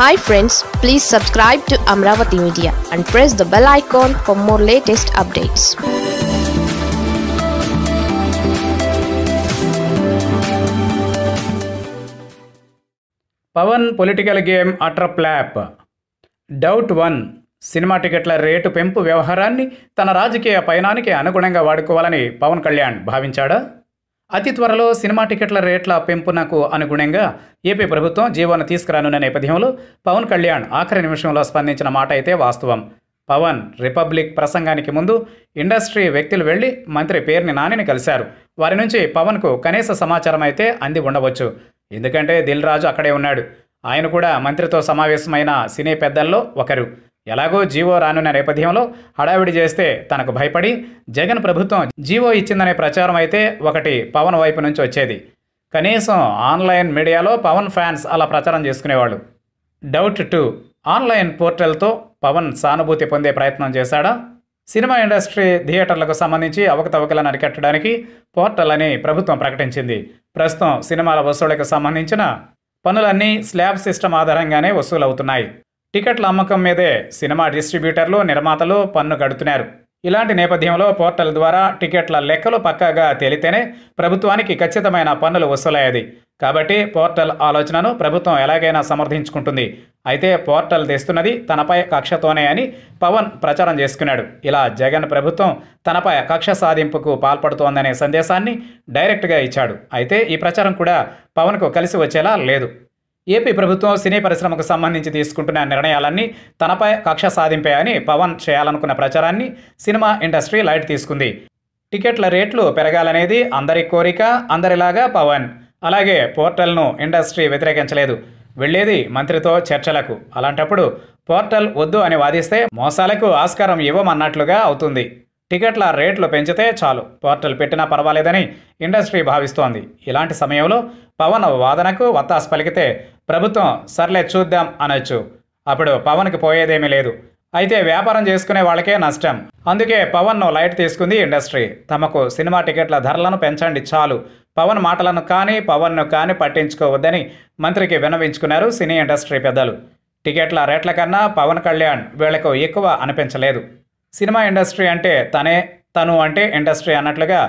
Hi friends, please subscribe to Amravati Media and press the bell icon for more latest updates. Pawan political game utter flap. Doubt 1. Cinema టికెట్ల rate పెంపు వ్యవహారాన్ని తన రాజకీయ పయనానికి అనుగుణంగా వాడుకోవాలని పవన్ కళ్యాణ్ భావించాడా? అతి త్వరలో సినిమా టికెట్ల రేట్ల పెంపునకు అనుగుణంగా ఏపీ ప్రభుత్వం జీవోను తీసుకురానున్న నేపథ్యంలో పవన్ కళ్యాణ్ ఆఖరి నిమిషంలో స్పందించిన మాట అయితే వాస్తవం. పవన్ రిపబ్లిక్ ప్రసంగానికి ముందు ఇండస్ట్రీ వ్యక్తులు వెళ్లి మంత్రి పేర్ని నానిని కలిశారు. వారి నుంచి పవన్కు కనీస సమాచారం అయితే అంది ఉండవచ్చు. ఎందుకంటే దిల్ రాజు అక్కడే ఉన్నాడు. ఆయన కూడా మంత్రితో సమావేశమైన సినీ పెద్దల్లో ఒకరు. ఎలాగో జీవో రానున్న నేపథ్యంలో హడావిడి చేస్తే తనకు భయపడి జగన్ ప్రభుత్వం జీవో ఇచ్చిందనే ప్రచారం అయితే ఒకటి పవన్ వైపు నుంచి వచ్చేది. కనీసం ఆన్లైన్ మీడియాలో పవన్ ఫ్యాన్స్ అలా ప్రచారం చేసుకునేవాళ్ళు. డౌట్ 2. ఆన్లైన్ పోర్టల్తో పవన్ సానుభూతి పొందే ప్రయత్నం చేశాడా? సినిమా ఇండస్ట్రీ థియేటర్లకు సంబంధించి అవకతవకలను అరికట్టడానికి పోర్టల్ అని ప్రభుత్వం ప్రకటించింది. ప్రస్తుతం సినిమాల వసూళ్లకు సంబంధించిన పనులన్నీ స్లాబ్ సిస్టమ్ ఆధారంగానే వసూలవుతున్నాయి. టికెట్ల అమ్మకం మీదే సినిమా డిస్ట్రిబ్యూటర్లు, నిర్మాతలు పన్ను కడుతున్నారు. ఇలాంటి నేపథ్యంలో పోర్టల్ ద్వారా టికెట్ల లెక్కలు పక్కాగా తేలితేనే ప్రభుత్వానికి ఖచ్చితమైన పన్నులు వసూలయ్యేది. కాబట్టి పోర్టల్ ఆలోచనను ప్రభుత్వం ఎలాగైనా సమర్థించుకుంటుంది. అయితే పోర్టల్ తెస్తున్నది తనపై కక్షతోనే అని పవన్ ప్రచారం చేసుకున్నాడు. ఇలా జగన్ ప్రభుత్వం తనపై కక్ష సాధింపుకు పాల్పడుతోందనే సందేశాన్ని డైరెక్ట్గా ఇచ్చాడు. అయితే ఈ ప్రచారం కూడా పవన్కు కలిసి వచ్చేలా లేదు. ఏపీ ప్రభుత్వం సినీ పరిశ్రమకు సంబంధించి తీసుకుంటున్న నిర్ణయాలన్నీ తనపై కక్ష సాధింపే అని పవన్ చేయాలనుకున్న ప్రచారాన్ని సినిమా ఇండస్ట్రీ లైట్ తీసుకుంది. టికెట్ల రేట్లు పెరగాలనేది అందరి కోరిక, అందరిలాగా పవన్. అలాగే పోర్టల్ను ఇండస్ట్రీ వ్యతిరేకించలేదు. వెళ్లేది మంత్రితో చర్చలకు. అలాంటప్పుడు పోర్టల్ వద్దు అని వాదిస్తే మోసాలకు ఆస్కారం ఇవ్వమన్నట్లుగా అవుతుంది. టికెట్ల రేట్లు పెంచితే చాలు, పోర్టల్ పెట్టినా పర్వాలేదని ఇండస్ట్రీ భావిస్తోంది. ఇలాంటి సమయంలో పవన్ వాదనకు వత్తాసు పలికితే ప్రభుత్వం సర్లే చూద్దాం అనొచ్చు. అప్పుడు పవన్కి పోయేదేమీ లేదు. అయితే వ్యాపారం చేసుకునే వాళ్ళకే నష్టం. అందుకే పవన్ను లైట్ తీసుకుంది ఇండస్ట్రీ. తమకు సినిమా టికెట్ల ధరలను పెంచండి చాలు, పవన్ మాటలను కానీ పవన్ను కానీ పట్టించుకోవద్దని మంత్రికి విన్నవించుకున్నారు సినీ ఇండస్ట్రీ పెద్దలు. టికెట్ల రేట్ల కన్నా పవన్ కళ్యాణ్ వీళ్లకు ఎక్కువ అనిపించలేదు. సినిమా ఇండస్ట్రీ అంటే తనే, తను అంటే ఇండస్ట్రీ అన్నట్లుగా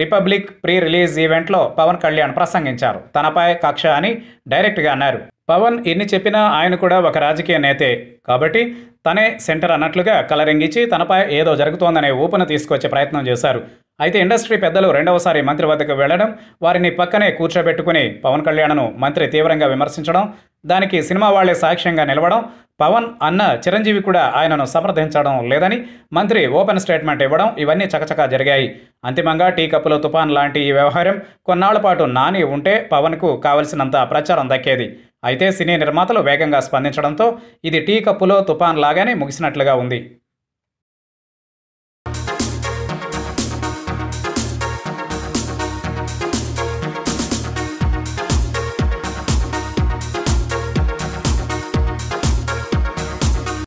రిపబ్లిక్ ప్రీ రిలీజ్ ఈవెంట్లో పవన్ కళ్యాణ్ ప్రసంగించారు. తనపై కక్ష అని డైరెక్ట్గా అన్నారు. పవన్ ఎన్ని చెప్పినా ఆయన కూడా ఒక రాజకీయ నేతే కాబట్టి తనే సెంటర్ అన్నట్లుగా కలరింగ్ ఇచ్చి తనపై ఏదో జరుగుతోందనే ఊపును తీసుకొచ్చే ప్రయత్నం చేశారు. అయితే ఇండస్ట్రీ పెద్దలు రెండవసారి మంత్రి వద్దకు వెళ్లడం, వారిని పక్కనే కూర్చోబెట్టుకుని పవన్ కళ్యాణ్ను మంత్రి తీవ్రంగా విమర్శించడం, దానికి సినిమా వాళ్లే సాక్ష్యంగా నిలవడం, పవన్ అన్న చిరంజీవి కూడా ఆయనను సమర్థించడం లేదని మంత్రి ఓపెన్ స్టేట్మెంట్ ఇవ్వడం ఇవన్నీ చకచకా జరిగాయి. అంతిమంగా టీ కప్పులో తుఫాన్ లాంటి ఈ వ్యవహారం కొన్నాళ్ల పాటు నాని ఉంటే పవన్కు కావలసినంత ప్రచారం దక్కేది. అయితే సినీ నిర్మాతలు వేగంగా స్పందించడంతో ఇది టీ కప్పులో తుఫాన్ లాగానే ముగిసినట్లుగా ఉంది.